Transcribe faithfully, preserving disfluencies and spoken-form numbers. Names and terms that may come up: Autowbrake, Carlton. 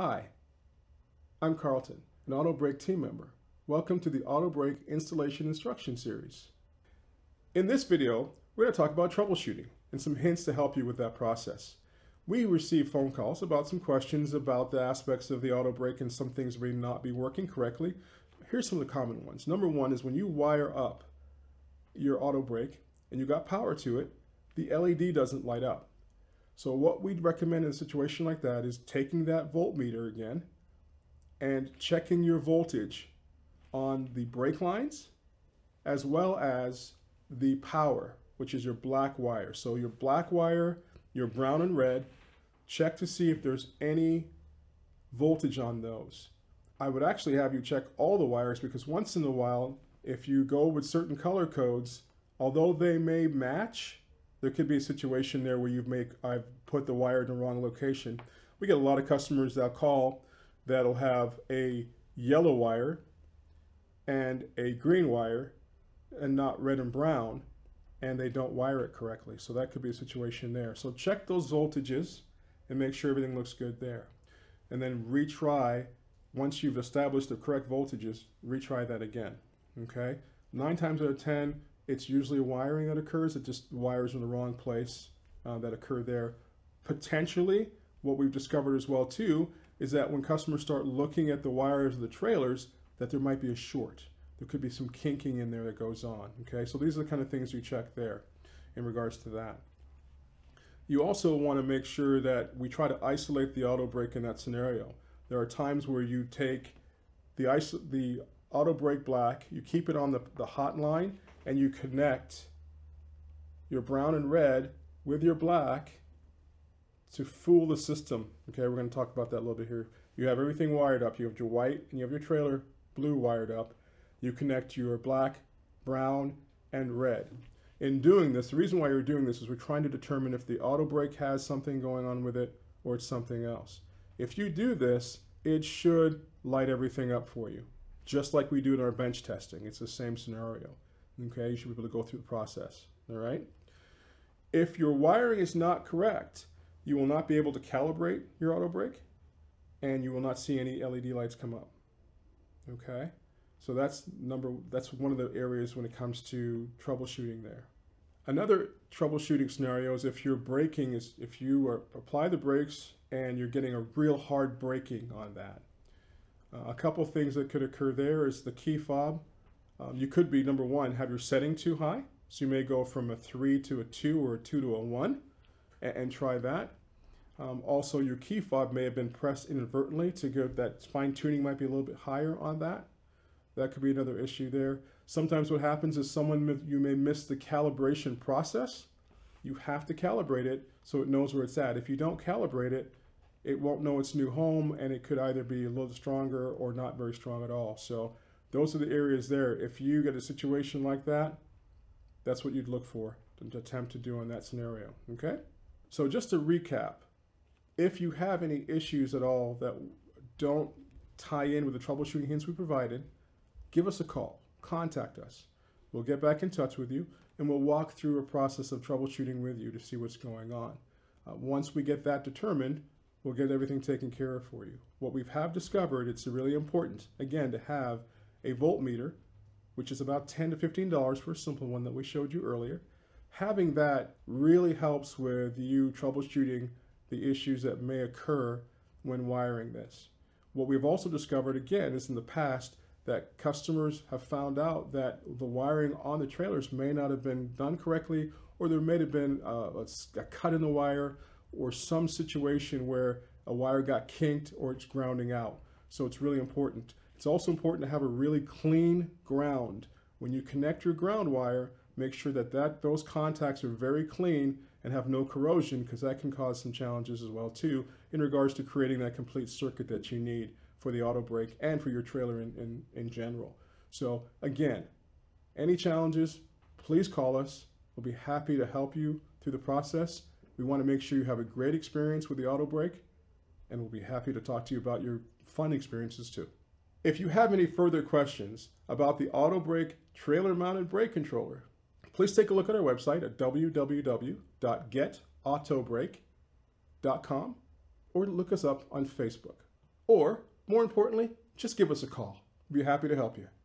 Hi, I'm Carlton, an Autowbrake team member. Welcome to the Autowbrake installation instruction series. In this video, we're going to talk about troubleshooting and some hints to help you with that process. We received phone calls about some questions about the aspects of the Autowbrake and some things may not be working correctly. Here's some of the common ones. Number one is when you wire up your Autowbrake and you got power to it, the L E D doesn't light up. So what we'd recommend in a situation like that is taking that voltmeter again and checking your voltage on the brake lines as well as the power, which is your black wire. So your black wire, your brown and red, check to see if there's any voltage on those. I would actually have you check all the wires, because once in a while, if you go with certain color codes, although they may match, there could be a situation there where you've made, I've put the wire in the wrong location. We get a lot of customers that call that'll have a yellow wire and a green wire and not red and brown, and they don't wire it correctly. So that could be a situation there. So check those voltages and make sure everything looks good there. And then retry, once you've established the correct voltages, retry that again, okay? Nine times out of ten, it's usually wiring that occurs. It just wires in the wrong place uh, that occur there. Potentially, what we've discovered as well too, is that when customers start looking at the wires of the trailers, that there might be a short. There could be some kinking in there that goes on, okay? So these are the kind of things you check there in regards to that. You also wanna make sure that we try to isolate the Autowbrake in that scenario. There are times where you take the, the Autowbrake black, you keep it on the, the hot line, and you connect your brown and red with your black to fool the system. Okay, we're going to talk about that a little bit here. You have everything wired up. You have your white and you have your trailer blue wired up. You connect your black, brown, and red. In doing this, the reason why you're doing this is we're trying to determine if the Autowbrake has something going on with it or it's something else. If you do this, it should light everything up for you, just like we do in our bench testing. It's the same scenario. Okay, you should be able to go through the process, all right? If your wiring is not correct, you will not be able to calibrate your Autowbrake, and you will not see any L E D lights come up, okay? So that's number, that's one of the areas when it comes to troubleshooting there. Another troubleshooting scenario is if your braking is, if you are, apply the brakes and you're getting a real hard braking on that. Uh, a couple things that could occur there is the key fob. Um, you could be, number one, have your setting too high. So you may go from a three to a two or a two to a one and, and try that. Um, also, your key fob may have been pressed inadvertently to give that fine tuning might be a little bit higher on that. That could be another issue there. Sometimes what happens is someone, you may miss the calibration process. You have to calibrate it so it knows where it's at. If you don't calibrate it, it won't know its new home, and it could either be a little stronger or not very strong at all. So those are the areas there. If you get a situation like that, that's what you'd look for to attempt to do in that scenario, okay? So just to recap, if you have any issues at all that don't tie in with the troubleshooting hints we provided, give us a call, contact us. We'll get back in touch with you, and we'll walk through a process of troubleshooting with you to see what's going on. Uh, once we get that determined, we'll get everything taken care of for you. What we have discovered, it's really important, again, to have a voltmeter, which is about ten to fifteen dollars for a simple one that we showed you earlier. Having that really helps with you troubleshooting the issues that may occur when wiring this. What we've also discovered, again, is in the past that customers have found out that the wiring on the trailers may not have been done correctly, or there may have been a, a cut in the wire or some situation where a wire got kinked or it's grounding out. So it's really important. It's also important to have a really clean ground. When you connect your ground wire, make sure that, that those contacts are very clean and have no corrosion, because that can cause some challenges as well too in regards to creating that complete circuit that you need for the Autowbrake and for your trailer in, in, in general. So again, any challenges, please call us. We'll be happy to help you through the process. We want to make sure you have a great experience with the Autowbrake, and we'll be happy to talk to you about your fun experiences too. If you have any further questions about the Autowbrake trailer mounted brake controller, please take a look at our website at w w w dot get autowbrake dot com or look us up on Facebook. or more importantly, just give us a call. We'd be happy to help you.